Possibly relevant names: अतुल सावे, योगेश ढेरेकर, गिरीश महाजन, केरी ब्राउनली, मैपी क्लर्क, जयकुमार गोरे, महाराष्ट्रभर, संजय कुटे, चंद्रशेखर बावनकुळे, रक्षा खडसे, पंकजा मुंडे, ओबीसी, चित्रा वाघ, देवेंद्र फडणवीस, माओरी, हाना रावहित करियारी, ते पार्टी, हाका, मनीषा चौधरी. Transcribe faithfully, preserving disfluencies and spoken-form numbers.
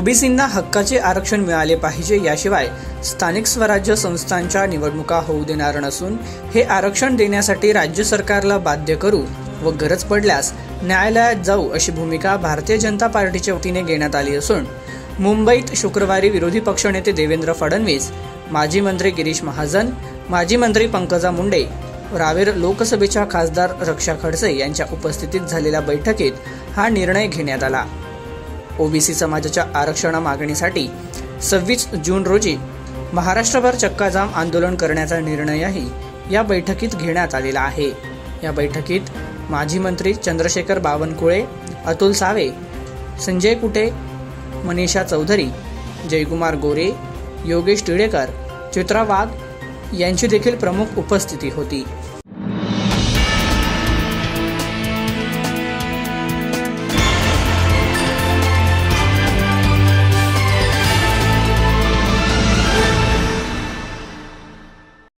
ओबीसींना हक्काचे आरक्षण मिळाले पाहिजे, याशिवाय स्थानिक स्वराज्य संस्थांच्या निवडणुका होऊ देणार नसून हे आरक्षण देण्यासाठी राज्य सरकारला बाध्य करू व गरज पडल्यास न्यायालयात जाऊ अशी भूमिका भारतीय जनता पार्टीच्या वतीने घेण्यात आली असून मुंबईत शुक्रवारी विरोधी पक्षनेते देवेंद्र फडणवीस, माजी मंत्री गिरीश महाजन, माजी मंत्री पंकजा मुंडे, रावेर लोकसभेच्या खासदार रक्षा खडसे यांच्या उपस्थितीत झालेल्या बैठकीत हा निर्णय घेण्यात आला। ओबीसी समाजाच्या आरक्षण मागणीसाठी सव्वीस जून रोजी महाराष्ट्रभर चक्काजाम आंदोलन करण्याचा निर्णयही या बैठकीत घेण्यात आलेला आहे। या बैठकीत माजी मंत्री चंद्रशेखर बावनकुळे, अतुल सावे, संजय कुटे, मनीषा चौधरी, जयकुमार गोरे, योगेश ढेरेकर, चित्रा वाघ यांची देखील प्रमुख उपस्थिती होती।